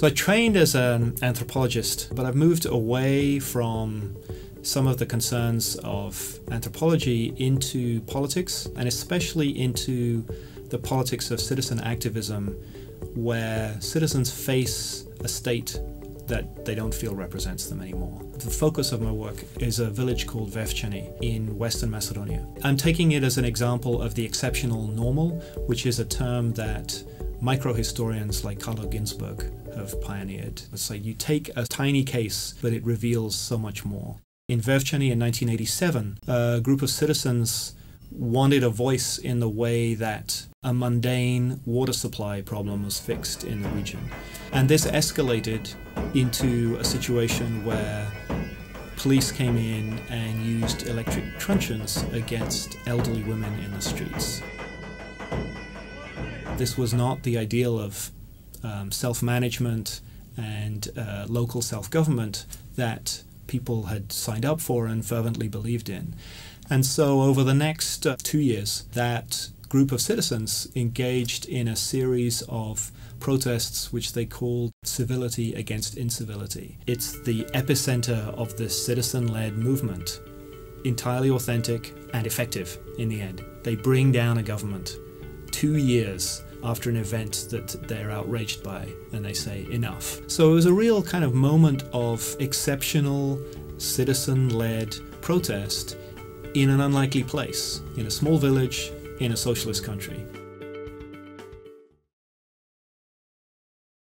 So I trained as an anthropologist, but I've moved away from some of the concerns of anthropology into politics, and especially into the politics of citizen activism, where citizens face a state that they don't feel represents them anymore. The focus of my work is a village called Vevčani in Western Macedonia. I'm taking it as an example of the exceptional normal, which is a term that microhistorians like Carlo Ginzburg have pioneered. It's like you take a tiny case, but it reveals so much more. In Vevčani in 1987, a group of citizens wanted a voice in the way that a mundane water supply problem was fixed in the region. And this escalated into a situation where police came in and used electric truncheons against elderly women in the streets. This was not the ideal of self-management and local self-government that people had signed up for and fervently believed in. And so over the next 2 years, that group of citizens engaged in a series of protests which they called Civility Against Incivility. It's the epicenter of this citizen-led movement, entirely authentic and effective in the end. They bring down a government 2 years after an event that they're outraged by, and they say enough. So it was a real kind of moment of exceptional citizen-led protest in an unlikely place, in a small village, in a socialist country.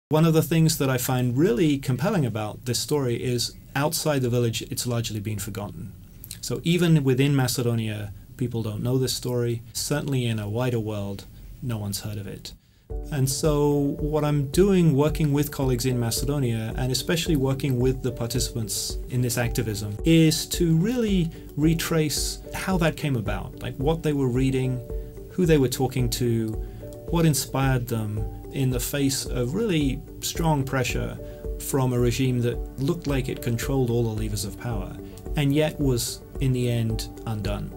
One of the things that I find really compelling about this story is outside the village, it's largely been forgotten. So even within Macedonia, people don't know this story. Certainly in a wider world, no one's heard of it. And so what I'm doing, working with colleagues in Macedonia, and especially working with the participants in this activism, is to really retrace how that came about, like what they were reading, who they were talking to, what inspired them in the face of really strong pressure from a regime that looked like it controlled all the levers of power, and yet was in the end undone.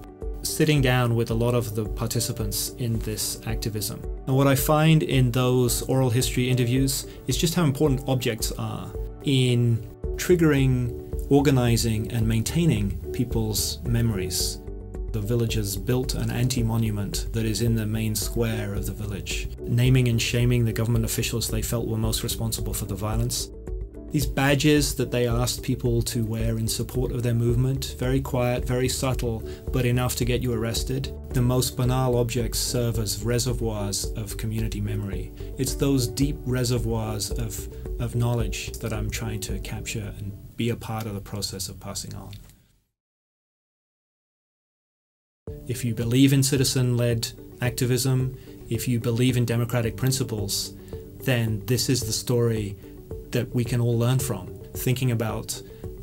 Sitting down with a lot of the participants in this activism. And what I find in those oral history interviews is just how important objects are in triggering, organizing, and maintaining people's memories. The villagers built an anti-monument that is in the main square of the village, naming and shaming the government officials they felt were most responsible for the violence. These badges that they asked people to wear in support of their movement, very quiet, very subtle, but enough to get you arrested. The most banal objects serve as reservoirs of community memory. It's those deep reservoirs of knowledge that I'm trying to capture and be a part of the process of passing on. If you believe in citizen-led activism, if you believe in democratic principles, then this is the story that we can all learn from, thinking about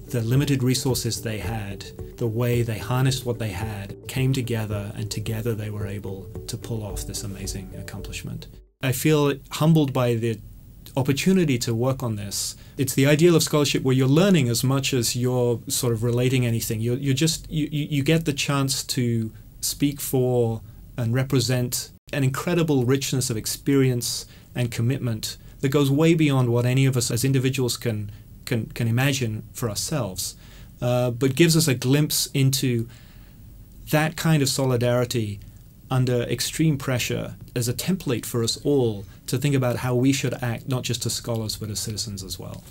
the limited resources they had, the way they harnessed what they had, came together, and together they were able to pull off this amazing accomplishment. I feel humbled by the opportunity to work on this. It's the ideal of scholarship where you're learning as much as you're sort of relating anything. You get the chance to speak for and represent an incredible richness of experience and commitment that goes way beyond what any of us as individuals can imagine for ourselves, but gives us a glimpse into that kind of solidarity under extreme pressure as a template for us all to think about how we should act, not just as scholars, but as citizens as well.